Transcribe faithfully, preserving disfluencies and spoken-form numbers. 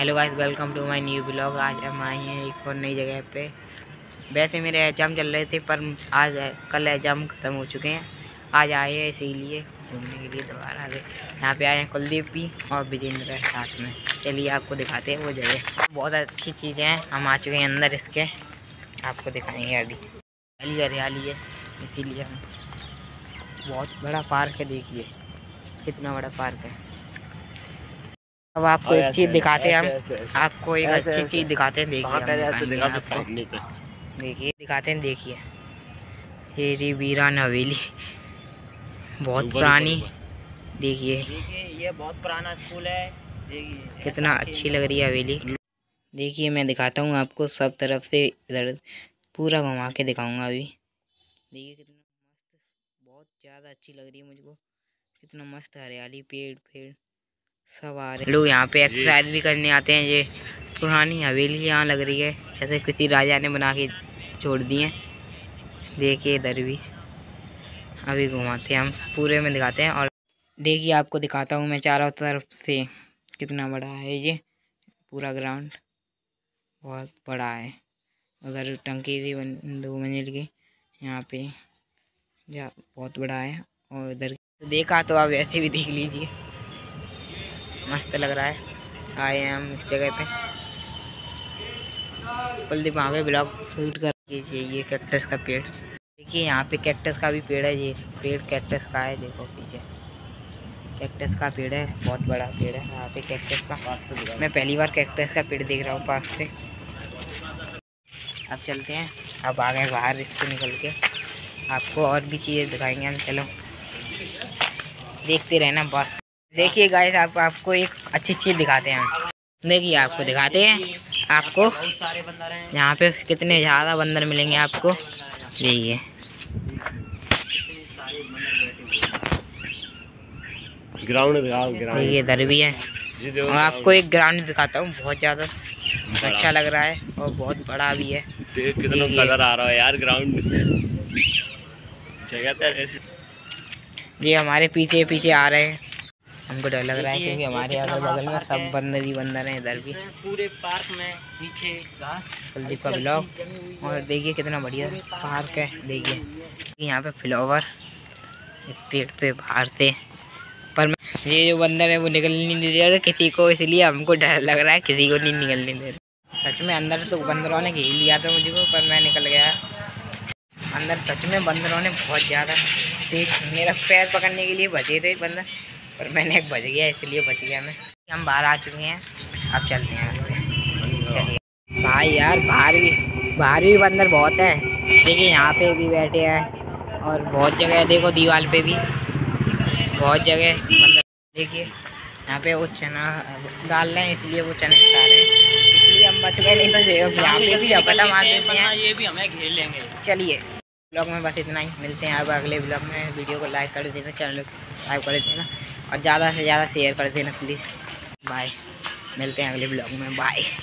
Hello guys, welcome to my new blog. आज हम आए हैं एक और नई जगह पे। वैसे मेरे एग्जाम चल रहे थे पर आज कल एग्जाम ख़त्म हो चुके हैं, आज आए हैं इसीलिए घूमने के लिए दोबारा आगे। यहाँ पे आए हैं कुलदीप भी और बिजेंद्र साथ में। चलिए आपको दिखाते हैं वो जगह, बहुत अच्छी चीज़ें हैं। हम आ चुके हैं अंदर इसके, आपको दिखाएँगे। अभी हरियाली हरियाली है, इसीलिए हम बहुत बड़ा पार्क है। देखिए कितना बड़ा पार्क है। अब आपको एक चीज़ दिखाते हैं हम, आपको एक अच्छी चीज़ दिखाते हैं। देखिए देखिए दिखाते हैं देखिए हेरी वीरान हवेली, बहुत पुरानी। देखिए ये बहुत पुराना स्कूल है, देखिए कितना अच्छी लग रही है हवेली। देखिए मैं दिखाता हूँ आपको, सब तरफ से इधर पूरा घुमा के दिखाऊँगा। अभी देखिए कितना मस्त, बहुत ज़्यादा अच्छी लग रही है मुझको। कितना मस्त हरियाली, पेड़ पेड़ सब आ रहे हैं। लोग यहाँ पे एक्सरसाइज भी करने आते हैं। ये पुरानी हवेली यहाँ लग रही है जैसे किसी राजा ने बना के छोड़ दी है। देखिए इधर भी अभी घुमाते हैं हम, पूरे में दिखाते हैं। और देखिए आपको दिखाता हूँ मैं चारों तरफ से, कितना बड़ा है ये पूरा ग्राउंड, बहुत बड़ा है। उधर टंकी थी दो मंजिल की, यहाँ पे जा बहुत बड़ा है। और इधर देखा तो आप ऐसे भी देख लीजिए, मस्त लग रहा है। आए हैं हम इस जगह पे। कुलदीप वहाँ पे ब्लॉग शूट कर लीजिए। ये कैक्टस का पेड़, देखिए यहाँ पे कैक्टस का भी पेड़ है। ये पेड़ कैक्टस का है, देखो पीछे कैक्टस का पेड़ है, बहुत बड़ा पेड़ है। यहाँ पे कैक्टस का, मैं पहली बार कैक्टस का पेड़ देख रहा हूँ पास से। अब चलते हैं, अब आ गए बाहर इससे निकल के। आपको और भी चीज़ें दिखाएंगे हम, चलो देखते रहना बस। देखिए गाइस, आप आपको एक अच्छी चीज़ दिखाते हैं। देखिए आपको दिखाते हैं, आपको यहाँ पे कितने ज़्यादा बंदर मिलेंगे आपको। देखिए ग्राउंड, देखिए इधर भी है। और आपको एक ग्राउंड दिखाता हूँ, बहुत ज़्यादा अच्छा लग रहा है और बहुत बड़ा भी है। कितना नज़र आ रहा है यार ग्राउंड। ये हमारे पीछे पीछे आ रहे हैं, हमको डर लग रहा है क्योंकि हमारे अगल बगल में सब बंदर ही बंदर हैं। इधर भी पूरे पार्क में पीछे घास, कुलदीप का ब्लॉग। और देखिए कितना बढ़िया पार्क है। देखिए यहाँ पे फ्लावर इस पेड़ पे बाहर से, पर ये जो बंदर है वो निकल नहीं दे रहे किसी को, इसलिए हमको डर लग रहा है, किसी को नहीं निकलने दे रहे। सच में अंदर तो बंदरों ने घेर लिया था मुझे, पर मैं निकल गया अंदर। सच में बंदरों ने बहुत ज़्यादा, मेरा पैर पकड़ने के लिए बचे थे बंदर, पर मैंने एक बच गया, इसलिए बच गया मैं। हम बाहर आ चुके हैं, अब चलते हैं उस पर। चलिए भाई यार, बाहर भी बाहर भी बंदर बहुत है। देखिए यहाँ पे भी बैठे हैं और बहुत जगह है। देखो दीवार पे भी बहुत जगह बंदर। देखिए यहाँ पे वो चना डाल रहे हैं, इसलिए वो चने खा रहे हैं, इसलिए हम बच गए, नहीं तो यहाँ पे भी अपना मार देते हैं, ये भी हमें घेर लेंगे। चलिए ब्लॉग में बस इतना ही, मिलते हैं अब अगले ब्लॉग में। वीडियो को लाइक कर देना, चैनल को सब्सक्राइब कर देना और ज़्यादा से ज़्यादा शेयर कर देना प्लीज़। बाय, मिलते हैं अगले ब्लॉग में, बाय।